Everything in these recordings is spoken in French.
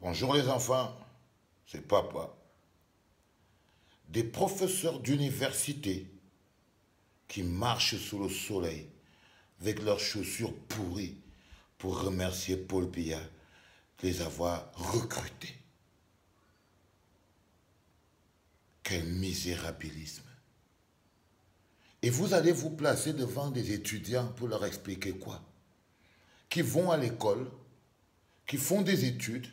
Bonjour les enfants, c'est papa. Des professeurs d'université qui marchent sous le soleil avec leurs chaussures pourries pour remercier Paul Biya de les avoir recrutés. Quel misérabilisme! Et vous allez vous placer devant des étudiants pour leur expliquer quoi? Qui vont à l'école, qui font des études,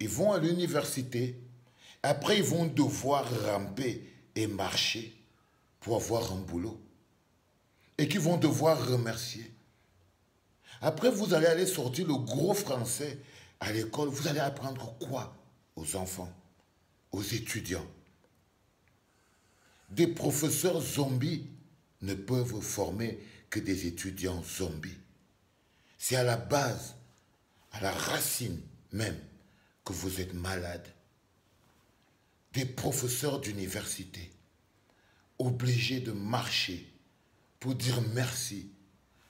ils vont à l'université, après ils vont devoir ramper et marcher pour avoir un boulot. Et qui vont devoir remercier. Après vous allez aller sortir le gros français à l'école, vous allez apprendre quoi aux enfants, aux étudiants? Des professeurs zombies ne peuvent former que des étudiants zombies. C'est à la base, à la racine même, que vous êtes malade. Des professeurs d'université, obligés de marcher pour dire merci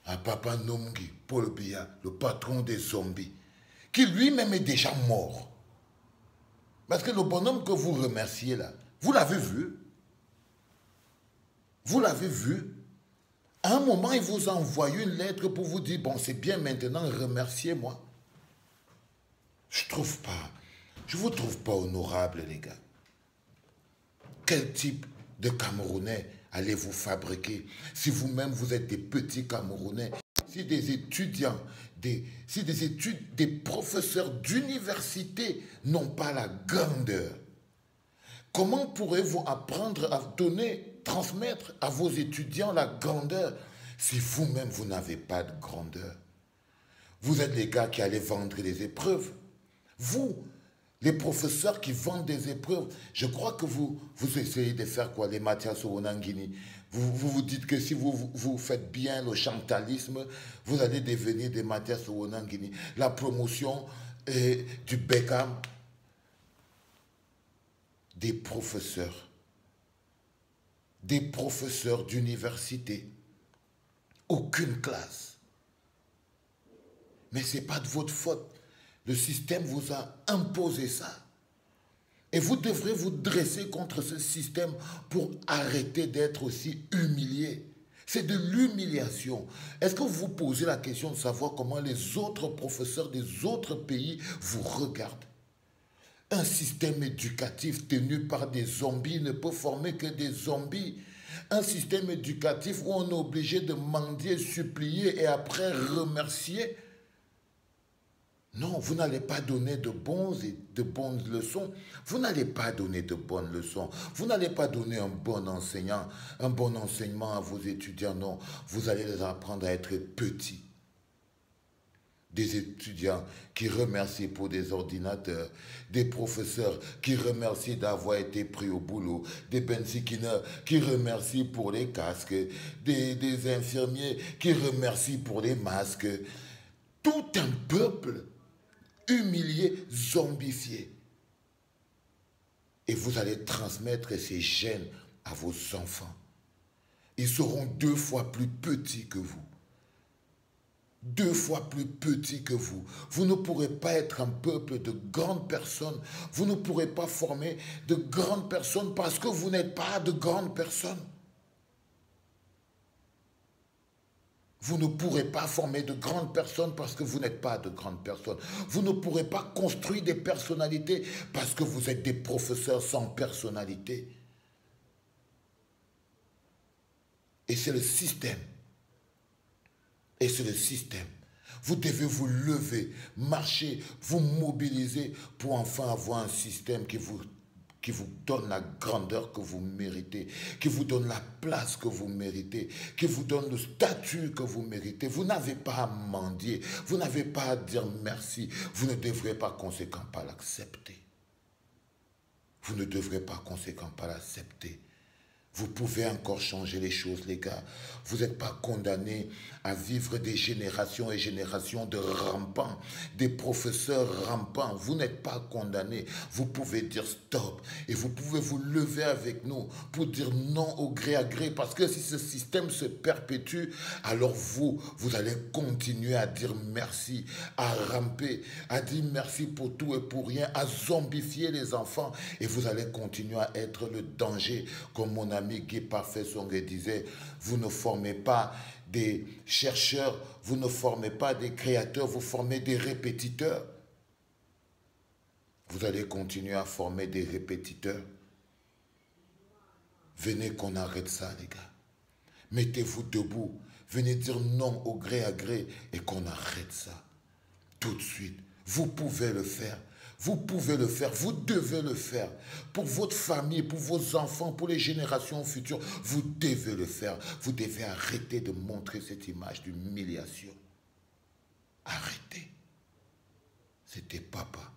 à Papa Nomgi, Paul Biya, le patron des zombies, qui lui-même est déjà mort. Parce que le bonhomme que vous remerciez là, vous l'avez vu. Vous l'avez vu. À un moment, il vous a envoyé une lettre pour vous dire, bon, c'est bien maintenant, remerciez-moi. Je vous trouve pas honorable, les gars. Quel type de Camerounais allez-vous fabriquer si vous-même vous êtes des petits Camerounais, si des étudiants, des professeurs d'université n'ont pas la grandeur? Comment pourrez-vous apprendre à donner, transmettre à vos étudiants la grandeur si vous-même vous n'avez pas de grandeur? Vous êtes les gars qui allez vendre des épreuves. Vous, les professeurs qui vendent des épreuves, je crois que vous essayez de faire quoi? Les matières sur Onangini. Vous dites que si vous faites bien le chantalisme, vous allez devenir des matières sur Onangini. La promotion du Beckham. Des professeurs d'université. Aucune classe. Mais ce n'est pas de votre faute. Le système vous a imposé ça. Et vous devrez vous dresser contre ce système pour arrêter d'être aussi humilié. C'est de l'humiliation. Est-ce que vous vous posez la question de savoir comment les autres professeurs des autres pays vous regardent? Un système éducatif tenu par des zombies ne peut former que des zombies. Un système éducatif où on est obligé de mendier, supplier et après remercier. Non, vous n'allez pas donner de bonnes leçons. Vous n'allez pas donner de bonnes leçons. Vous n'allez pas donner un bon enseignant, un bon enseignement à vos étudiants. Non, vous allez les apprendre à être petits. Des étudiants qui remercient pour des ordinateurs, des professeurs qui remercient d'avoir été pris au boulot, des bensiquineurs qui remercient pour les casques, des infirmiers qui remercient pour les masques. Tout un peuple humilié, zombifié. Et vous allez transmettre ces gènes à vos enfants. Ils seront 2 fois plus petits que vous. 2 fois plus petits que vous. Vous ne pourrez pas être un peuple de grandes personnes. Vous ne pourrez pas former de grandes personnes parce que vous n'êtes pas de grandes personnes. Vous ne pourrez pas former de grandes personnes parce que vous n'êtes pas de grandes personnes. Vous ne pourrez pas construire des personnalités parce que vous êtes des professeurs sans personnalité. Et c'est le système. Et c'est le système. Vous devez vous lever, marcher, vous mobiliser pour enfin avoir un système qui vous donne la grandeur que vous méritez, qui vous donne la place que vous méritez, qui vous donne le statut que vous méritez. Vous n'avez pas à mendier, vous n'avez pas à dire merci, vous ne devrez par conséquent pas l'accepter. Vous ne devrez par conséquent pas l'accepter. Vous pouvez encore changer les choses, les gars. Vous n'êtes pas condamnés à vivre des générations et générations de rampants, des professeurs rampants. Vous n'êtes pas condamnés. Vous pouvez dire stop et vous pouvez vous lever avec nous pour dire non au gré à gré. Parce que si ce système se perpétue, alors vous allez continuer à dire merci, à ramper, à dire merci pour tout et pour rien, à zombifier les enfants. Et vous allez continuer à être le danger, comme mon ami Guy Parfait Songé disait, vous ne formez pas des chercheurs, vous ne formez pas des créateurs, vous formez des répétiteurs. Vous allez continuer à former des répétiteurs. Venez qu'on arrête ça, les gars. Mettez-vous debout, venez dire non au gré à gré et qu'on arrête ça. Tout de suite, vous pouvez le faire. Vous pouvez le faire, vous devez le faire. Pour votre famille, pour vos enfants, pour les générations futures, vous devez le faire. Vous devez arrêter de montrer cette image d'humiliation. Arrêtez. C'était papa.